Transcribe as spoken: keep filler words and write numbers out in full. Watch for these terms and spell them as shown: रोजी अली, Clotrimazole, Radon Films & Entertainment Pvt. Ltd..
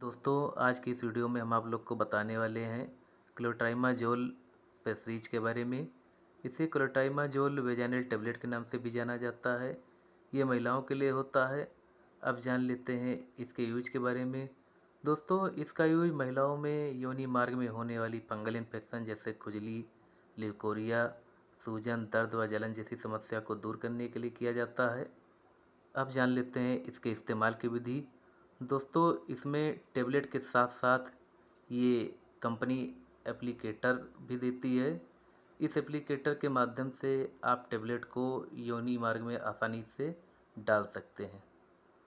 दोस्तों आज की इस वीडियो में हम आप लोग को बताने वाले हैं क्लोट्राइमाजोल पेस्ट्रीज के बारे में। इसे क्लोट्राइमाजोल वेजाइनल टेबलेट के नाम से भी जाना जाता है। ये महिलाओं के लिए होता है। अब जान लेते हैं इसके यूज के बारे में। दोस्तों इसका यूज महिलाओं में योनि मार्ग में होने वाली फंगल इन्फेक्शन जैसे खुजली, लिकोरिया, सूजन, दर्द व जलन जैसी समस्या को दूर करने के लिए किया जाता है। अब जान लेते हैं इसके इस्तेमाल की विधि। दोस्तों इसमें टेबलेट के साथ साथ ये कंपनी एप्लीकेटर भी देती है। इस एप्लीकेटर के माध्यम से आप टेबलेट को योनि मार्ग में आसानी से डाल सकते हैं।